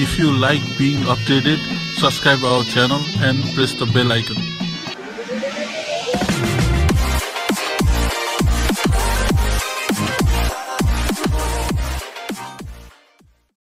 If you like being updated, subscribe our channel and press the bell icon.